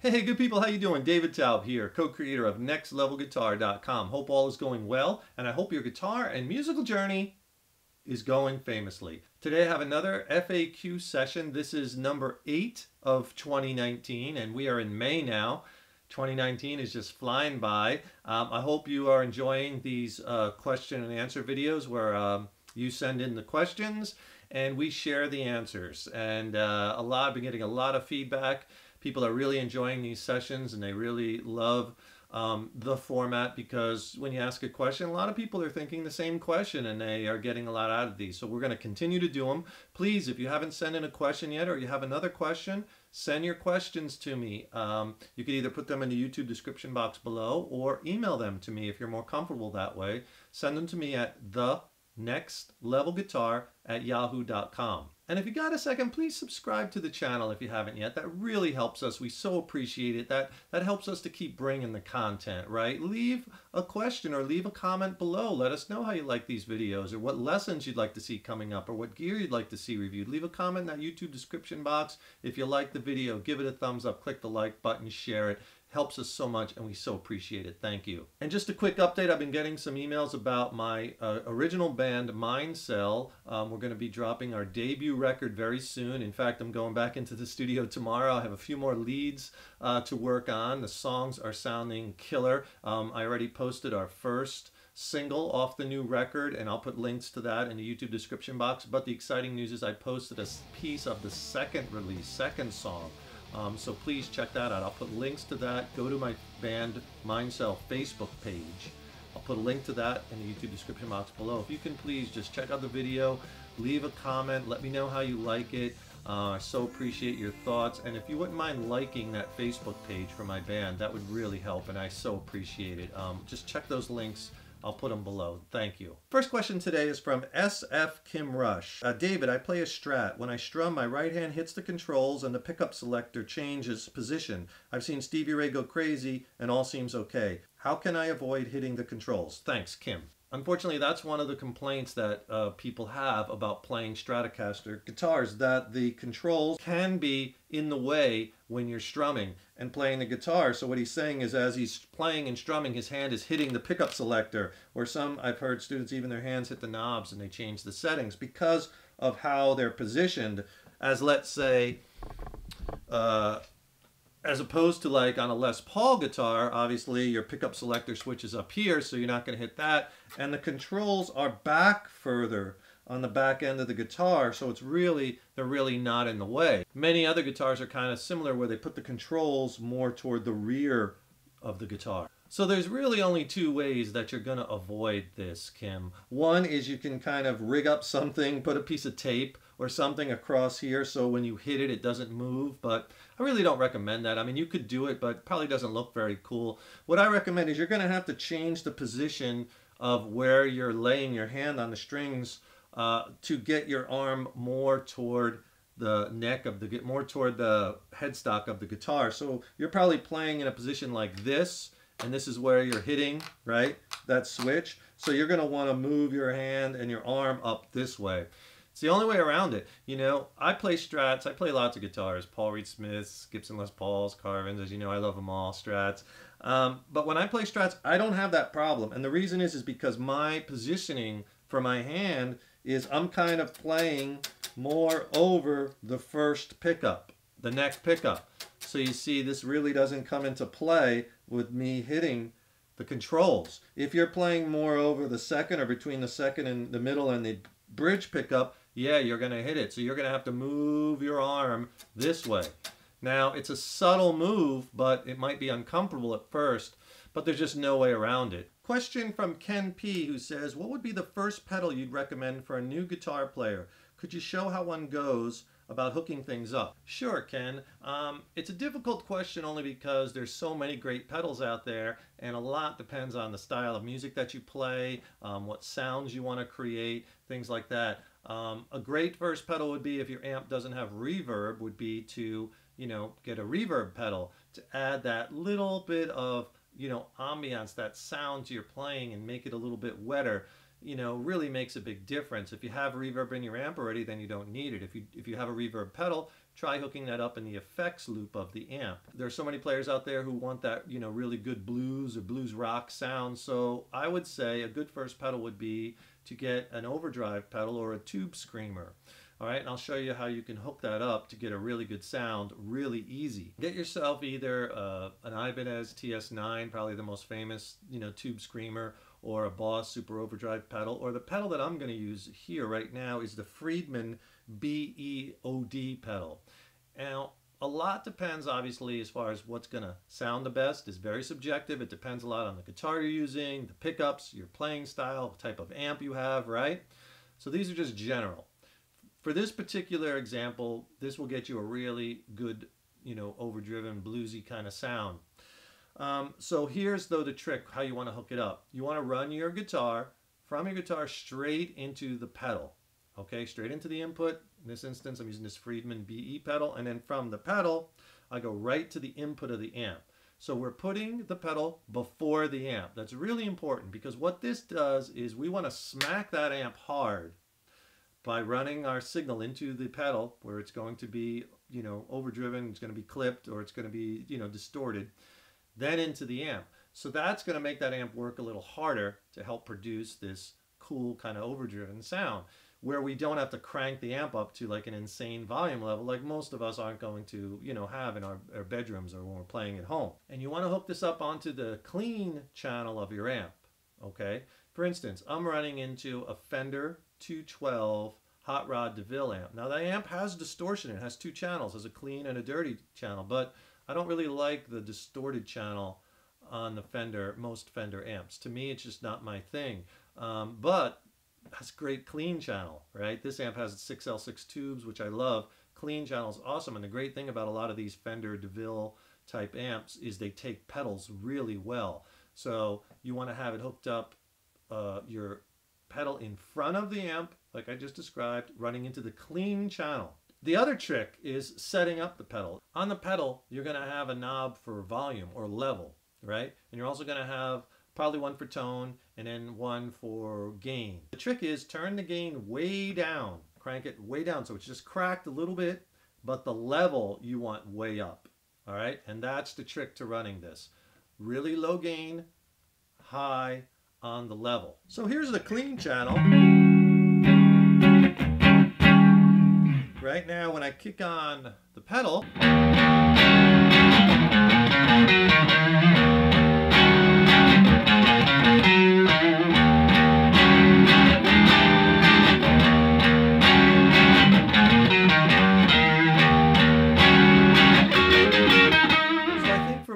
Hey good people, how you doing? David Taub here, co-creator of NextLevelGuitar.com. Hope all is going well, and I hope your guitar and musical journey is going famously. Today I have another FAQ session. This is number 8 of 2019, and we are in May now. 2019 is just flying by. I hope you are enjoying these question and answer videos where you send in the questions and we share the answers. And I've been getting a lot of feedback. People are really enjoying these sessions, and they really love the format, because when you ask a question, a lot of people are thinking the same question, and they are getting a lot out of these. So we're going to continue to do them. Please, if you haven't sent in a question yet, or you have another question, send your questions to me. You could either put them in the YouTube description box below or email them to me if you're more comfortable that way. Send them to me at thenextlevelguitar@yahoo.com. And if you got a second, please subscribe to the channel if you haven't yet. That really helps us. We so appreciate it. That helps us to keep bringing the content, right? Leave a question or leave a comment below. Let us know how you like these videos, or what lessons you'd like to see coming up, or what gear you'd like to see reviewed. Leave a comment in that YouTube description box. If you like the video, give it a thumbs up, click the like button, share it. Helps us so much, and we so appreciate it. Thank you. And just a quick update, I've been getting some emails about my original band, Mind Cell. We're going to be dropping our debut record very soon. In fact, I'm going back into the studio tomorrow. I have a few more leads to work on. The songs are sounding killer. I already posted our first single off the new record, and I'll put links to that in the YouTube description box. But the exciting news is I posted a piece of the second release, second song. So please check that out. I'll put links to that. Go to my band Mind Cell Facebook page. I'll put a link to that in the YouTube description box below. If you can, please just check out the video, leave a comment, let me know how you like it. I so appreciate your thoughts, and if you wouldn't mind liking that Facebook page for my band, that would really help, and I so appreciate it. Just check those links. I'll put them below. Thank you. First question today is from SF Kim Rush. David, I play a Strat. When I strum, my right hand hits the controls and the pickup selector changes position. I've seen Stevie Ray go crazy and all seems okay. How can I avoid hitting the controls? Thanks, Kim. Unfortunately, that's one of the complaints that people have about playing Stratocaster guitars, that the controls can be in the way when you're strumming and playing the guitar. So what he's saying is, as he's playing and strumming, his hand is hitting the pickup selector, or some, I've heard students, even their hands hit the knobs and they change the settings because of how they're positioned, as, let's say, as opposed to like on a Les Paul guitar, obviously your pickup selector switches up here, so you're not going to hit that. And the controls are back further on the back end of the guitar, so it's really, they're really not in the way. Many other guitars are kind of similar, where they put the controls more toward the rear of the guitar. So there's really only two ways that you're going to avoid this, Kim. One is you can kind of rig up something, put a piece of tape or something across here so when you hit it, it doesn't move. But I really don't recommend that. I mean, you could do it, but it probably doesn't look very cool. What I recommend is you're going to have to change the position of where you're laying your hand on the strings to get your arm more toward the neck of the, more toward the headstock of the guitar. So you're probably playing in a position like this, and this is where you're hitting, right, that switch. So you're going to want to move your hand and your arm up this way. It's the only way around it. You know, I play Strats. I play lots of guitars. Paul Reed Smiths, Gibson Les Pauls, Carvins. As you know, I love them all, Strats. But when I play Strats, I don't have that problem. And the reason is because my positioning for my hand is I'm kind of playing more over the first pickup, the next pickup. So you see, this really doesn't come into play with me hitting the controls. If you're playing more over the second, or between the second and the middle and the bridge pickup, yeah, you're going to hit it. So you're going to have to move your arm this way. Now, it's a subtle move, but it might be uncomfortable at first, but there's just no way around it. Question from Ken P, who says, what would be the first pedal you'd recommend for a new guitar player? Could you show how one goes about hooking things up? Sure, Ken. It's a difficult question, only because there's so many great pedals out there, and a lot depends on the style of music that you play, what sounds you want to create, things like that. A great first pedal would be, if your amp doesn't have reverb, would be to, you know, get a reverb pedal to add that little bit of, you know, ambiance, that sound to your playing, and make it a little bit wetter. you know, really makes a big difference. If you have reverb in your amp already, then you don't need it. If you have a reverb pedal, try hooking that up in the effects loop of the amp. There are so many players out there who want that, you know, really good blues or blues rock sound. So I would say a good first pedal would be to get an overdrive pedal or a tube screamer. All right, and I'll show you how you can hook that up to get a really good sound really easy. Get yourself either an Ibanez TS9, probably the most famous, you know, tube screamer, or a Boss Super Overdrive pedal, or the pedal that I'm going to use here right now is the Friedman BEOD pedal. Now, a lot depends, obviously, as far as what's going to sound the best. It's very subjective. It depends a lot on the guitar you're using, the pickups, your playing style, type of amp you have, right? So these are just general. For this particular example, this will get you a really good, you know, overdriven, bluesy kind of sound. So here's, though, the trick, how you want to hook it up. You want to run your guitar, from your guitar, straight into the pedal, okay? Straight into the input. In this instance, I'm using this Friedman BE pedal, and then from the pedal, I go right to the input of the amp. So we're putting the pedal before the amp. That's really important, because what this does is we want to smack that amp hard by running our signal into the pedal, where it's going to be, you know, overdriven, it's going to be clipped, or it's going to be, you know, distorted, then into the amp. So that's going to make that amp work a little harder to help produce this cool kind of overdriven sound, where we don't have to crank the amp up to like an insane volume level like most of us aren't going to, you know, have in our bedrooms or when we're playing at home. And you want to hook this up onto the clean channel of your amp, okay? For instance, I'm running into a Fender 212 Hot Rod DeVille amp. Now that amp has distortion. It has two channels. It has a clean and a dirty channel, but I don't really like the distorted channel on the Fender, most Fender amps. To me, it's just not my thing. But that's great clean channel, right? This amp has 6L6 tubes, which I love. Clean channel is awesome. And the great thing about a lot of these Fender DeVille type amps is they take pedals really well. So you want to have it hooked up, your pedal in front of the amp, like I just described, running into the clean channel. The other trick is setting up the pedal. On the pedal, you're going to have a knob for volume or level, right? And you're also going to have probably one for tone and then one for gain. The trick is turn the gain way down, crank it way down so it's just cracked a little bit, but the level you want way up, all right? And that's the trick to running this. Really low gain, high on the level. So here's the clean channel. Right now when I kick on the pedal,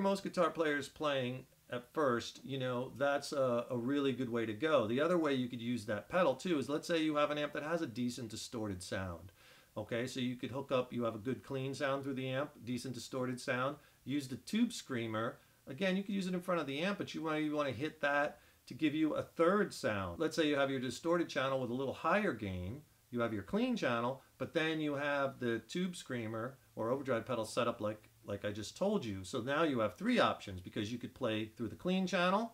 most guitar players playing at first, you know, that's a really good way to go. The other way you could use that pedal too is, let's say you have an amp that has a decent distorted sound. Okay, so you could hook up, you have a good clean sound through the amp, decent distorted sound. Use the tube screamer. Again, you could use it in front of the amp, but you want to hit that to give you a third sound. Let's say you have your distorted channel with a little higher gain. You have your clean channel, but then you have the tube screamer or overdrive pedal set up like I just told you. So now you have three options, because you could play through the clean channel,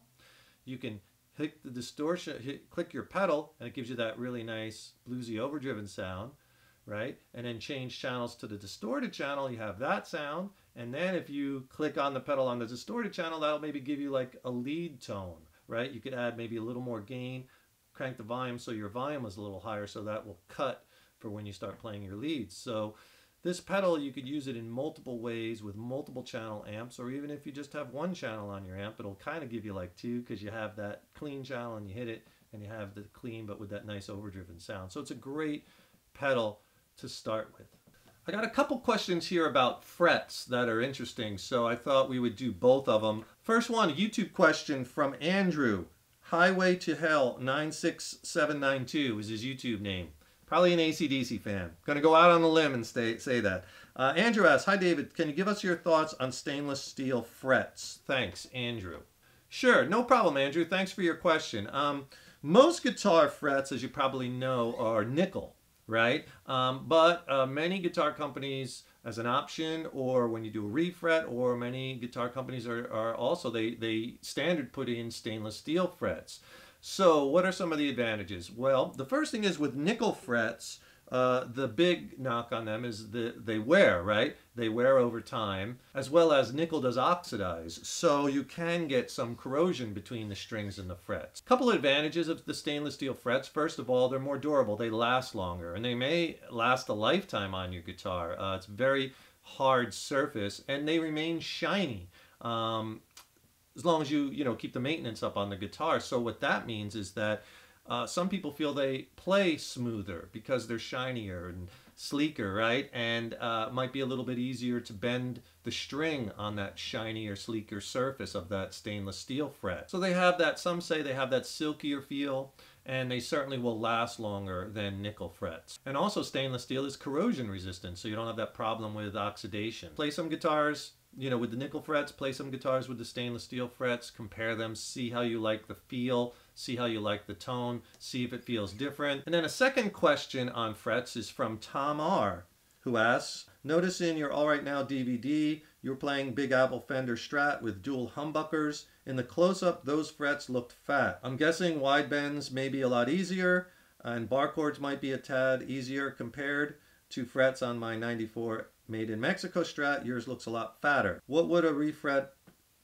you can hit the distortion, click your pedal, and it gives you that really nice bluesy overdriven sound, right? And then change channels to the distorted channel, you have that sound, and then if you click on the pedal on the distorted channel, that'll maybe give you like a lead tone, right? You could add maybe a little more gain, crank the volume so your volume is a little higher, so that will cut for when you start playing your leads. So this pedal, you could use it in multiple ways with multiple channel amps, or even if you just have one channel on your amp, it'll kind of give you like two, because you have that clean channel and you hit it, and you have the clean but with that nice overdriven sound. So it's a great pedal to start with. I got a couple questions here about frets that are interesting, so I thought we would do both of them. First one, a YouTube question from Andrew. Highway to Hell 96792 is his YouTube name. Probably an AC/DC fan. Gonna go out on a limb and say that. Andrew asks, hi David, can you give us your thoughts on stainless steel frets? Thanks, Andrew. Sure, no problem, Andrew. Thanks for your question. Most guitar frets, as you probably know, are nickel, right? But many guitar companies, as an option, or when you do a refret, or many guitar companies are also, they standard put in stainless steel frets. So what are some of the advantages? Well, the first thing is with nickel frets, the big knock on them is that they wear, right? They wear over time, as well as nickel does oxidize, so you can get some corrosion between the strings and the frets. A couple of advantages of the stainless steel frets. First of all, they're more durable. They last longer, and they may last a lifetime on your guitar. It's very hard surface, and they remain shiny. As long as you keep the maintenance up on the guitar. So what that means is that some people feel they play smoother because they're shinier and sleeker, right? And might be a little bit easier to bend the string on that shinier, sleeker surface of that stainless steel fret. So they have that, some say they have that silkier feel, and they certainly will last longer than nickel frets. And also stainless steel is corrosion resistant, so you don't have that problem with oxidation. Play some guitars, with the nickel frets, play some guitars with the stainless steel frets, compare them, see how you like the feel, see how you like the tone, see if it feels different. And then a second question on frets is from Tom R, who asks, notice in your All Right Now DVD, you're playing Big Apple Fender Strat with dual humbuckers. In the close-up, those frets looked fat. I'm guessing wide bends may be a lot easier, and bar chords might be a tad easier compared to frets on my 94 Made in Mexico Strat. Yours looks a lot fatter. What would a refret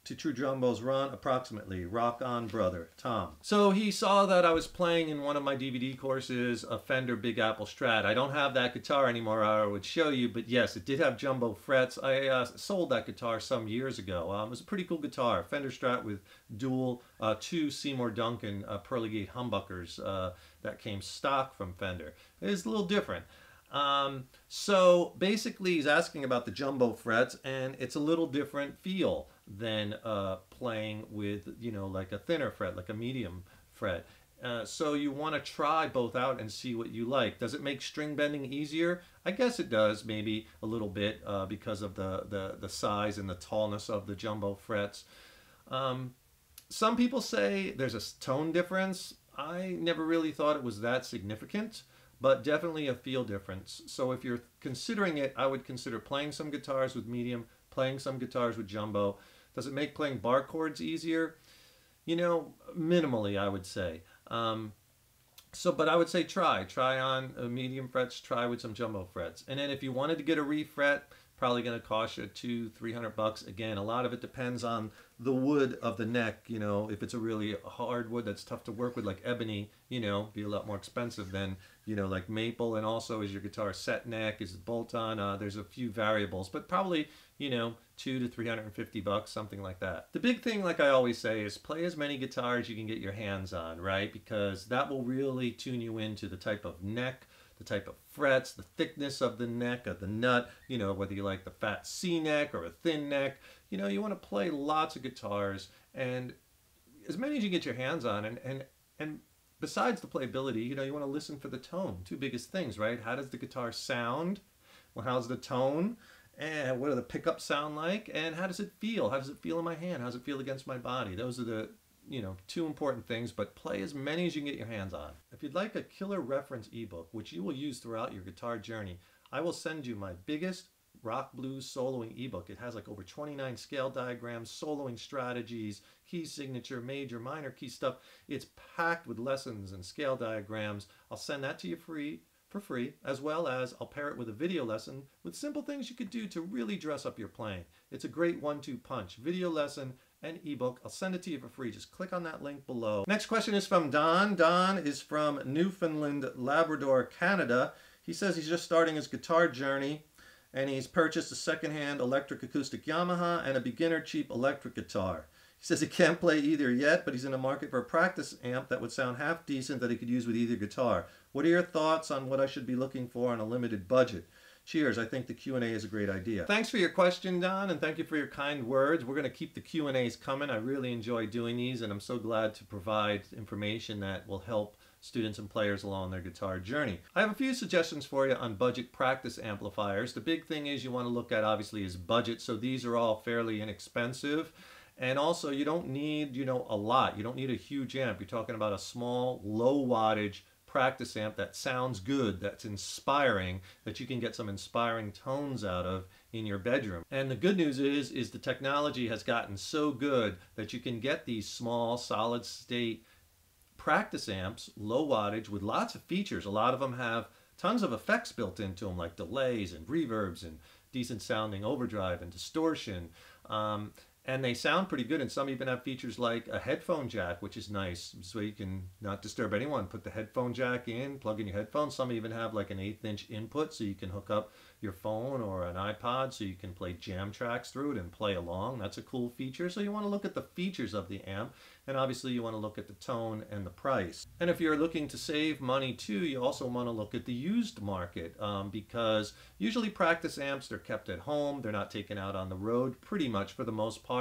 to true jumbos run approximately? Rock on, brother. Tom. So he saw that I was playing in one of my DVD courses a Fender Big Apple Strat. I don't have that guitar anymore, I would show you, but yes, it did have jumbo frets. I sold that guitar some years ago. It was a pretty cool guitar, Fender Strat with dual two Seymour Duncan Pearly Gate humbuckers that came stock from Fender. It is a little different. So basically he's asking about the jumbo frets, and it's a little different feel than playing with, like a thinner fret, like a medium fret. So you want to try both out and see what you like. Does it make string bending easier? I guess it does, maybe a little bit, because of the size and the tallness of the jumbo frets. Some people say there's a tone difference. I never really thought it was that significant, but definitely a feel difference. So if you're considering it, I would consider playing some guitars with medium, playing some guitars with jumbo. Does it make playing bar chords easier? Minimally, I would say. But I would say try on medium frets, try with some jumbo frets. And then if you wanted to get a refret, probably gonna cost you $200-300 bucks. Again, a lot of it depends on the wood of the neck. If it's a really hard wood that's tough to work with, like ebony, be a lot more expensive than like maple. And also, is your guitar set neck? Is it bolt on? There's a few variables, but probably $200 to $350, something like that. The big thing, like I always say, is play as many guitars you can get your hands on, right? Because that will really tune you into the type of neck, the type of frets, the thickness of the neck, of the nut, whether you like the fat C neck or a thin neck. You want to play lots of guitars, and as many as you get your hands on. And besides the playability, you want to listen for the tone. Two biggest things, right? How does the guitar sound? Well, how's the tone? And what do the pickups sound like? And how does it feel? How does it feel in my hand? How does it feel against my body? Those are the two important things, but play as many as you can get your hands on. If you'd like a killer reference ebook, which you will use throughout your guitar journey, I will send you my biggest rock blues soloing ebook. It has like over 29 scale diagrams, soloing strategies, key signature, major, minor key stuff. It's packed with lessons and scale diagrams. I'll send that to you for free, as well as I'll pair it with a video lesson with simple things you could do to really dress up your playing. It's a great one-two punch, video lesson and ebook. I'll send it to you for free. Just click on that link below. Next question is from Don. Don is from Newfoundland, Labrador, Canada. He says he's just starting his guitar journey, and he's purchased a secondhand electric acoustic Yamaha and a beginner cheap electric guitar. He says he can't play either yet, but he's in the market for a practice amp that would sound half decent that he could use with either guitar. What are your thoughts on what I should be looking for on a limited budget? Cheers. I think the Q&A is a great idea. Thanks for your question, Don, and thank you for your kind words. We're going to keep the Q&As coming. I really enjoy doing these, and I'm so glad to provide information that will help students and players along their guitar journey. I have a few suggestions for you on budget practice amplifiers. The big thing is you want to look at, obviously, is budget, so these are all fairly inexpensive. And also, you don't need, a lot. You don't need a huge amp. You're talking about a small, low wattage practice amp that sounds good, that's inspiring, that you can get some inspiring tones out of in your bedroom. And the good news is the technology has gotten so good that you can get these small solid state practice amps, low wattage with lots of features. A lot of them have tons of effects built into them, like delays and reverbs and decent sounding overdrive and distortion. And they sound pretty good, and some even have features like a headphone jack, which is nice, so you can not disturb anyone. Put the headphone jack in, plug in your headphones. Some even have like an 1/8" input, so you can hook up your phone or an iPod, so you can play jam tracks through it and play along. That's a cool feature. So you want to look at the features of the amp, and obviously you want to look at the tone and the price. And if you're looking to save money too, you also want to look at the used market, because usually practice amps, they're kept at home, they're not taken out on the road pretty much for the most part.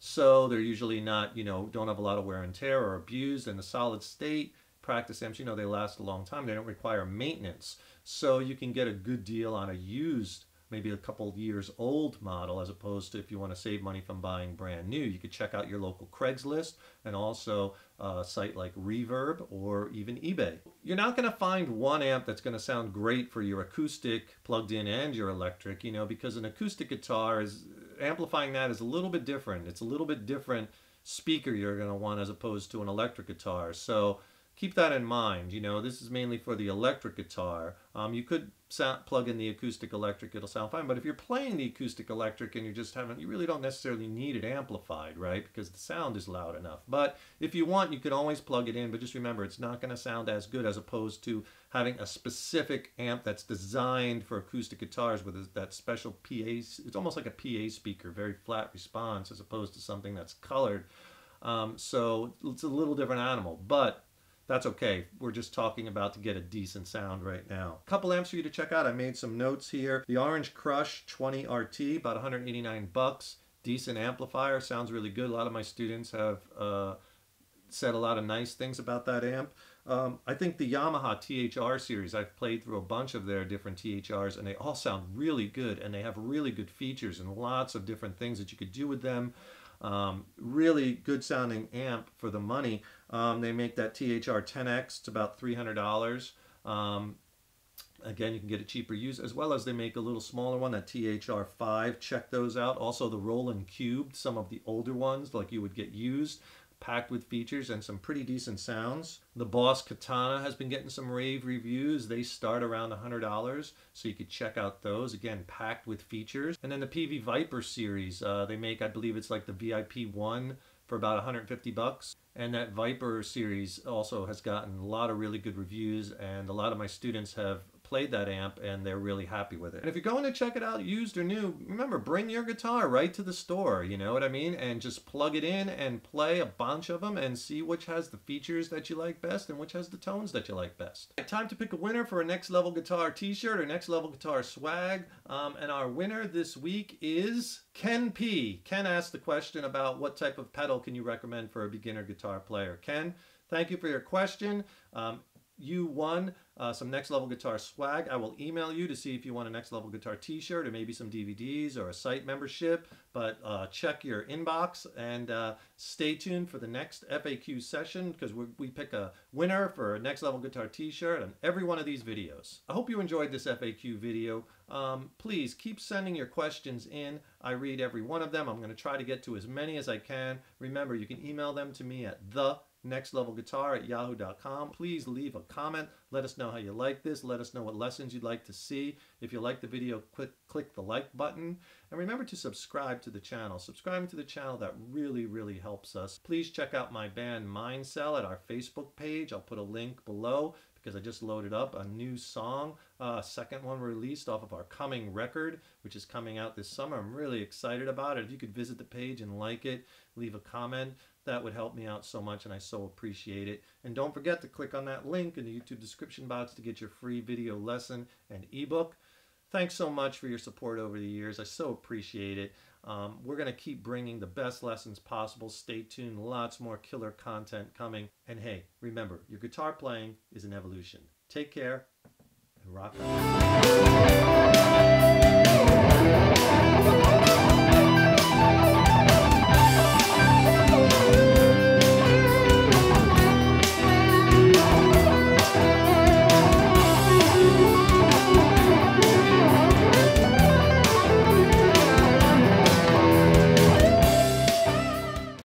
So they're usually not, you know, don't have a lot of wear and tear or abused, and the solid state practice amps, you know, they last a long time. They don't require maintenance. So you can get a good deal on a used, maybe a couple years old model, as opposed to if you want to save money from buying brand new. You could check out your local Craigslist and also a site like Reverb or even eBay. You're not going to find one amp that's going to sound great for your acoustic, plugged in, and your electric, you know, because an acoustic guitar is, amplifying that is a little bit different. It's a little bit different speaker you're going to want as opposed to an electric guitar. So keep that in mind. You know, this is mainly for the electric guitar. You could plug in the acoustic electric, it'll sound fine. But if you're playing the acoustic electric and you just haven't, you really don't necessarily need it amplified, right? Because the sound is loud enough. But if you want, you could always plug it in. But just remember, it's not going to sound as good as opposed to having a specific amp that's designed for acoustic guitars with that special PA. It's almost like a PA speaker, very flat response, as opposed to something that's colored. So it's a little different animal. But that's okay. We're just talking about to get a decent sound right now. A couple amps for you to check out. I made some notes here. The Orange Crush 20RT, about 189 bucks. Decent amplifier, sounds really good. A lot of my students have said a lot of nice things about that amp. I think the Yamaha THR series, I've played through a bunch of their different THRs, and they all sound really good, and they have really good features and lots of different things that you could do with them. Really good sounding amp for the money. They make that THR10X, it's about $300. Again, you can get a cheaper used, as well as they make a little smaller one, that THR5. Check those out. Also the Roland Cubed, some of the older ones like you would get used, packed with features and some pretty decent sounds. The Boss Katana has been getting some rave reviews. They start around $100, so you could check out those. Again, packed with features. And then the PV Viper series, they make, I believe it's like the VIP one for about 150 bucks. And that Viper series also has gotten a lot of really good reviews, and a lot of my students have played that amp and they're really happy with it. And if you're going to check it out, used or new, remember, bring your guitar right to the store, you know what I mean? And just plug it in and play a bunch of them and see which has the features that you like best and which has the tones that you like best. Right, time to pick a winner for a Next Level Guitar t-shirt or Next Level Guitar swag. And our winner this week is Ken P. Ken asked the question about what type of pedal can you recommend for a beginner guitar player. Ken, thank you for your question. You won some Next Level Guitar swag. I will email you to see if you want a Next Level Guitar t-shirt or maybe some DVDs or a site membership, but check your inbox and stay tuned for the next FAQ session, because we pick a winner for a Next Level Guitar t-shirt on every one of these videos. I hope you enjoyed this FAQ video. Please keep sending your questions in. I read every one of them. I'm going to try to get to as many as I can. Remember, you can email them to me at nextlevelguitar@yahoo.com. Please leave a comment. Let us know how you like this. Let us know what lessons you'd like to see. If you like the video, click the like button. And remember to subscribe to the channel. Subscribing to the channel, that really, really helps us. Please check out my band Mind Cell at our Facebook page. I'll put a link below, because I just loaded up a new song, second one released off of our coming record, which is coming out this summer. I'm really excited about it. If you could visit the page and like it, leave a comment, that would help me out so much, and I so appreciate it. And don't forget to click on that link in the YouTube description box to get your free video lesson and ebook. Thanks so much for your support over the years. I so appreciate it. We're going to keep bringing the best lessons possible. Stay tuned. Lots more killer content coming. And hey, remember, your guitar playing is an evolution. Take care and rock on.